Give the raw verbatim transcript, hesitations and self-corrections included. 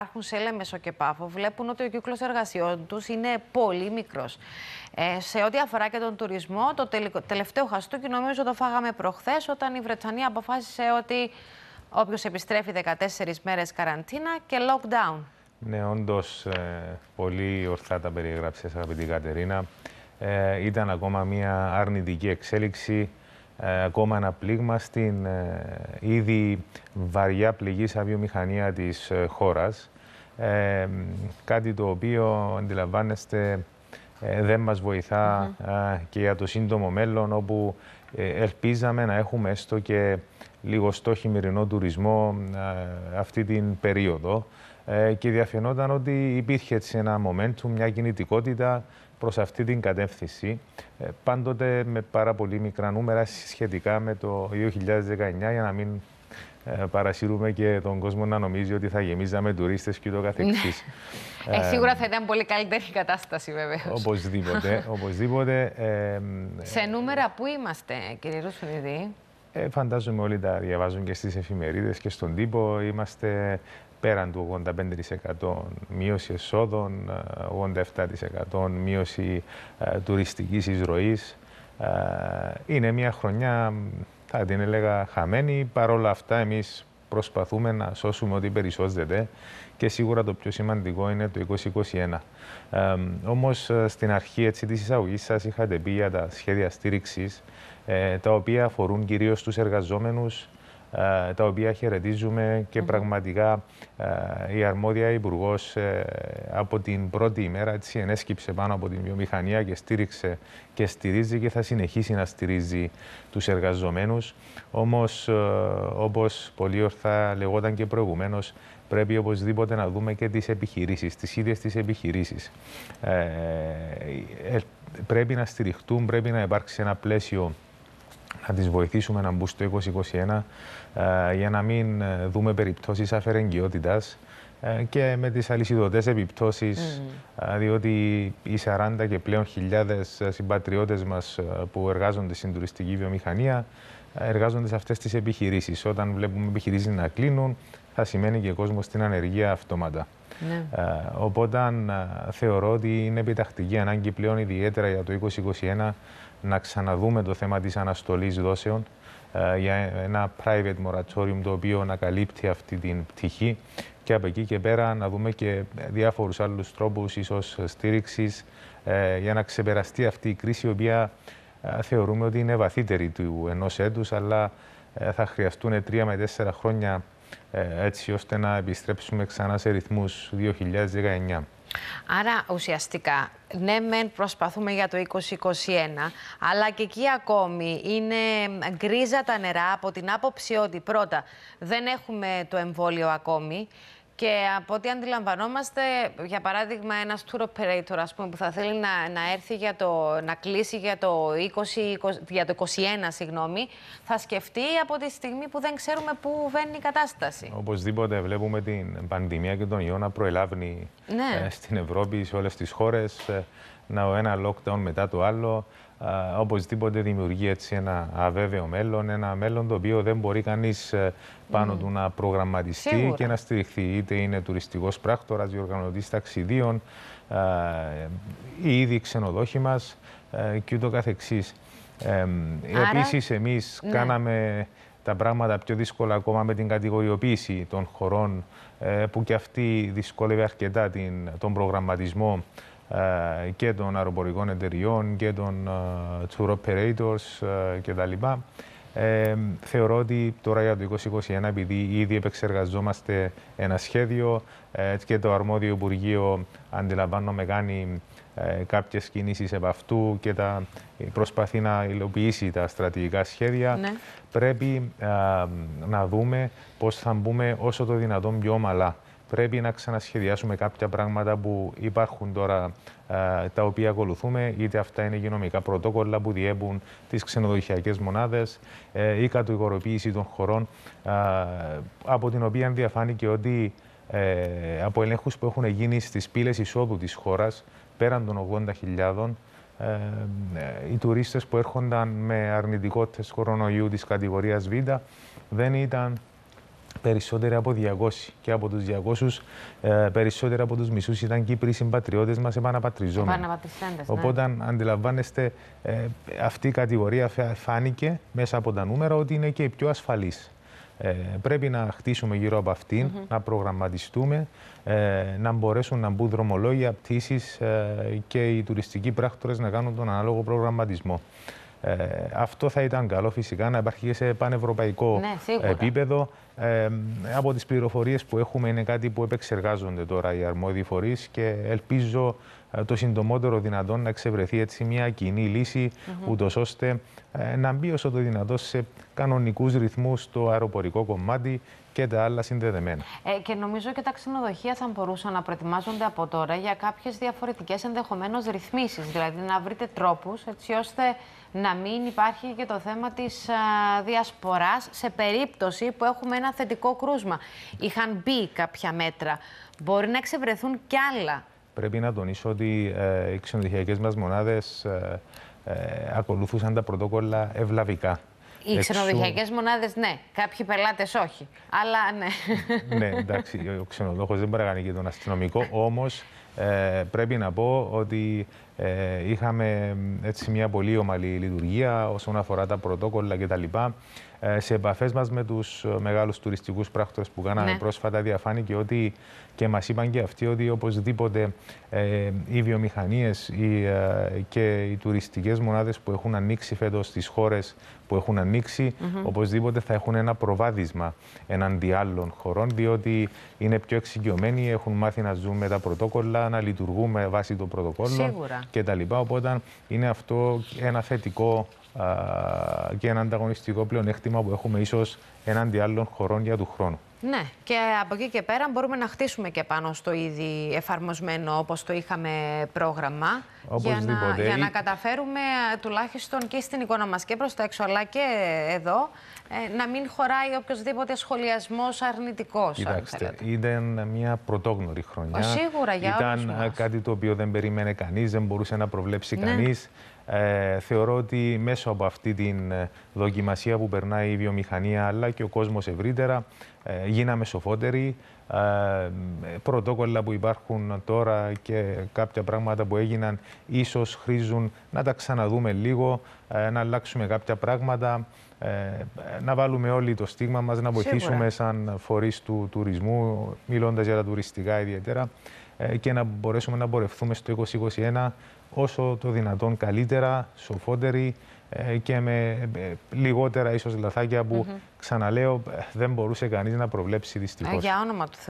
Υπάρχουν σε Λέμεσο και Πάφο, βλέπουν ότι ο κύκλος εργασιών τους είναι πολύ μικρός. Ε, σε ό,τι αφορά και τον τουρισμό, το τελικο... τελευταίο χαστούκι νομίζω το φάγαμε προχθές, όταν η Βρετανία αποφάσισε ότι όποιος επιστρέφει δεκατέσσερις μέρες καραντίνα και lockdown. Ναι, όντως ε, πολύ ορθά τα περιέγραψες, αγαπητή Κατερίνα. Ε, ήταν ακόμα μια αρνητική εξέλιξη. Ε, ακόμα ένα πλήγμα στην ε, ήδη βαριά πληγήσα βιομηχανία της ε, χώρας. Ε, κάτι το οποίο, αντιλαμβάνεστε, ε, δεν μας βοηθά ε, και για το σύντομο μέλλον, όπου ε, ελπίζαμε να έχουμε έστω και λίγο στο χειμερινό τουρισμό ε, αυτή την περίοδο. Ε, και διαφαινόταν ότι υπήρχε έτσι ένα momentum, μια κινητικότητα προς αυτή την κατεύθυνση, πάντοτε με πάρα πολύ μικρά νούμερα σχετικά με το δύο χιλιάδες δεκαεννιά, για να μην ε, παρασύρουμε και τον κόσμο να νομίζει ότι θα γεμίζαμε τουρίστες και το καθεξής. ε, σίγουρα θα ήταν πολύ καλύτερη η κατάσταση, βεβαίως. Οπωσδήποτε. οπωσδήποτε ε, Σε νούμερα πού είμαστε, κύριε Ρουσφυλλίδη? Ε, φαντάζομαι όλοι τα διαβάζουν και στις εφημερίδες και στον τύπο. Είμαστε πέραν του ογδόντα πέντε τοις εκατό μείωση εσόδων, ογδόντα επτά τοις εκατό μείωση ε, τουριστικής εισρωής. Ε, είναι μια χρονιά, θα την έλεγα, χαμένη. Παρ' όλα αυτά, εμείς προσπαθούμε να σώσουμε ό,τι περισσότερεται και σίγουρα το πιο σημαντικό είναι το είκοσι είκοσι ένα. Ε, όμως, στην αρχή έτσι, της εισαγωγής σας είχατε πει για τα σχέδια στήριξης, ε, τα οποία αφορούν κυρίως τους εργαζόμενους, τα οποία χαιρετίζουμε και πραγματικά η αρμόδια υπουργός από την πρώτη ημέρα έτσι, ενέσκυψε πάνω από την βιομηχανία και στήριξε και στηρίζει και θα συνεχίσει να στηρίζει τους εργαζομένους. Όμως, όπως πολύ ορθά λεγόταν και προηγουμένως, πρέπει οπωσδήποτε να δούμε και τις επιχειρήσεις, τις ίδιες τις επιχειρήσεις. Ε, πρέπει να στηριχτούν, πρέπει να υπάρξει ένα πλαίσιο να τις βοηθήσουμε να μπουν στο είκοσι είκοσι ένα, ε, για να μην δούμε περιπτώσεις αφαιρεγγιότητας ε, και με τις αλυσιδωτές επιπτώσεις, mm. ε, διότι οι σαράντα και πλέον χιλιάδες συμπατριώτες μας που εργάζονται στην τουριστική βιομηχανία, εργάζονται σε αυτές τις επιχειρήσεις. Όταν βλέπουμε επιχειρήσεις να κλείνουν, θα σημαίνει και ο κόσμος στην ανεργία αυτόματα. Ναι. Ε, οπότε θεωρώ ότι είναι επιτακτική ανάγκη πλέον, ιδιαίτερα για το είκοσι είκοσι ένα, να ξαναδούμε το θέμα της αναστολής δόσεων ε, για ένα private moratorium το οποίο να καλύπτει αυτή την πτυχή και από εκεί και πέρα να δούμε και διάφορους άλλους τρόπους ίσως στήριξης ε, για να ξεπεραστεί αυτή η κρίση, η οποία ε, θεωρούμε ότι είναι βαθύτερη του ενός έτους, αλλά ε, θα χρειαστούν τρία με τέσσερα χρόνια έτσι ώστε να επιστρέψουμε ξανά σε ρυθμούς δύο χιλιάδες δεκαεννιά. Άρα ουσιαστικά, ναι μεν προσπαθούμε για το είκοσι είκοσι ένα, αλλά και εκεί ακόμη είναι γκρίζα τα νερά από την άποψη ότι πρώτα δεν έχουμε το εμβόλιο ακόμη και από ό,τι αντιλαμβανόμαστε, για παράδειγμα ένας tour operator ας πούμε, που θα θέλει να, να έρθει για το, να κλείσει για το, είκοσι, είκοσι, για το είκοσι ένα, συγγνώμη, θα σκεφτεί από τη στιγμή που δεν ξέρουμε πού βαίνει η κατάσταση. Οπωσδήποτε βλέπουμε την πανδημία και τον ιό να προελάβει, ναι, ε, στην Ευρώπη, σε όλες τις χώρες, ε, να, ένα lockdown μετά το άλλο. Uh, οπωσδήποτε δημιουργεί έτσι ένα αβέβαιο μέλλον, ένα μέλλον το οποίο δεν μπορεί κανείς uh, πάνω mm. του να προγραμματιστεί. Σίγουρα. Και να στηριχθεί, είτε είναι τουριστικός πράκτορας, διοργανωτής ταξιδίων, uh, ή ήδη ξενοδόχοι μας uh, και ούτω καθεξής. Ε, επίσης, εμείς ναι. κάναμε τα πράγματα πιο δύσκολα ακόμα με την κατηγοριοποίηση των χωρών, uh, που και αυτή δυσκόλευε αρκετά την, τον προγραμματισμό και των αεροπορικών εταιριών και των uh, tour operators uh, κτλ. Ε, θεωρώ ότι τώρα για το είκοσι είκοσι ένα, επειδή ήδη επεξεργαζόμαστε ένα σχέδιο ε, και το αρμόδιο Υπουργείο, αντιλαμβάνομαι, κάνει ε, κάποιες κινήσεις επ' αυτού και τα, προσπαθεί να υλοποιήσει τα στρατηγικά σχέδια, ναι. πρέπει ε, να δούμε πώς θα μπούμε όσο το δυνατόν πιο ομαλά. Πρέπει να ξανασχεδιάσουμε κάποια πράγματα που υπάρχουν τώρα, ε, τα οποία ακολουθούμε, είτε αυτά είναι υγειονομικά πρωτόκολλα που διέπουν τις ξενοδοχειακές μονάδες, ε, η κατηγοριοποίηση των χωρών, ε, από την οποία διαφάνηκε ότι ε, από ελέγχους που έχουν γίνει στις πύλες εισόδου της χώρας, πέραν των ογδόντα χιλιάδων, ε, ε, οι τουρίστες που έρχονταν με αρνητικό τεστ κορονοϊού της κατηγορίας Β δεν ήταν περισσότεροι από διακόσιοι και από τους διακόσιους ε, περισσότεροι από τους μισούς ήταν Κύπροι συμπατριώτες μας επαναπατριζόμενοι. Οπότε ναι. αντιλαμβάνεστε ε, αυτή η κατηγορία φάνηκε μέσα από τα νούμερα ότι είναι και η πιο ασφαλής. Ε, πρέπει να χτίσουμε γύρω από αυτήν, mm-hmm. να προγραμματιστούμε, ε, να μπορέσουν να μπουν δρομολόγια, πτήσεις ε, και οι τουριστικοί πράκτορες να κάνουν τον ανάλογο προγραμματισμό. Ε, αυτό θα ήταν καλό φυσικά να υπάρχει και σε πανευρωπαϊκό ναι, επίπεδο. Ε, από τις πληροφορίες που έχουμε είναι κάτι που επεξεργάζονται τώρα οι αρμόδιοι φορείς και ελπίζω το συντομότερο δυνατόν να εξευρεθεί έτσι μια κοινή λύση, mm-hmm. ούτως ώστε ε, να μπει όσο το δυνατόν σε κανονικούς ρυθμούς το αεροπορικό κομμάτι και τα άλλα συνδεδεμένα. Ε, και νομίζω και τα ξενοδοχεία θα μπορούσαν να προετοιμάζονται από τώρα για κάποιες διαφορετικές ενδεχομένως ρυθμίσεις, δηλαδή να βρείτε τρόπους έτσι ώστε να μην υπάρχει και το θέμα της α, διασποράς σε περίπτωση που έχουμε ένα θετικό κρούσμα. Είχαν μπει κάποια μέτρα, μπορεί να εξευρεθούν κι άλλα. Πρέπει να τονίσω ότι ε, οι ξενοδοχειακές μας μονάδες ε, ε, ακολουθούσαν τα πρωτόκολλα ευλαβικά. Οι Εξου... ξενοδοχειακές μονάδες, ναι. Κάποιοι πελάτες όχι. Αλλά ναι. Ναι, εντάξει, ο ξενοδόχος δεν μπορεί να κάνει και τον αστυνομικό. Όμως ε, πρέπει να πω ότι ε, είχαμε έτσι, μια πολύ ομαλή λειτουργία όσον αφορά τα πρωτόκολλα κτλ. Ε, σε επαφές μας με τους μεγάλους τουριστικούς πράκτορες που κάναμε ναι. πρόσφατα, διαφάνηκε ότι και μας είπαν και αυτοί ότι οπωσδήποτε ε, οι βιομηχανίες οι, ε, και οι τουριστικές μονάδες που έχουν ανοίξει φέτος στις χώρες που έχουν ανοίξει, mm-hmm. οπωσδήποτε θα έχουν ένα προβάδισμα εναντί άλλων χωρών, διότι είναι πιο εξοικειωμένοι, έχουν μάθει να ζουν με τα πρωτόκολλα, να λειτουργούν με βάση το πρωτόκολλο κτλ. Οπότε είναι αυτό ένα θετικό και ένα ανταγωνιστικό πλεονέκτημα που έχουμε ίσως έναντι άλλων χωρών για του χρόνου. Ναι, και από εκεί και πέρα μπορούμε να χτίσουμε και πάνω στο ήδη εφαρμοσμένο όπως το είχαμε πρόγραμμα για να, για να καταφέρουμε τουλάχιστον και στην εικόνα μας και προς τα έξω αλλά και εδώ να μην χωράει οποιοδήποτε σχολιασμός αρνητικός. Κοιτάξτε, ήταν μια πρωτόγνωρη χρονιά. Σίγουρα για όλους μας. Ήταν κάτι το οποίο δεν περίμενε κανείς, δεν μπορούσε να προβλέψει ναι. κανείς. Ε, θεωρώ ότι μέσω από αυτή την δοκιμασία που περνάει η βιομηχανία αλλά και ο κόσμος ευρύτερα ε, γίναμε σοφότεροι. Ε, πρωτόκολλα που υπάρχουν τώρα και κάποια πράγματα που έγιναν ίσως χρήζουν να τα ξαναδούμε λίγο, ε, να αλλάξουμε κάποια πράγματα, ε, να βάλουμε όλοι το στίγμα μας, να βοηθήσουμε Σίγουρα. σαν φορείς του τουρισμού, μιλώντας για τα τουριστικά ιδιαίτερα, ε, και να μπορέσουμε να πορευτούμε στο είκοσι είκοσι ένα όσο το δυνατόν καλύτερα, σοφότεροι και με λιγότερα ίσως λαθάκια που, mm-hmm. ξαναλέω, δεν μπορούσε κανείς να προβλέψει δυστυχώς. Για όνομα του Θεού.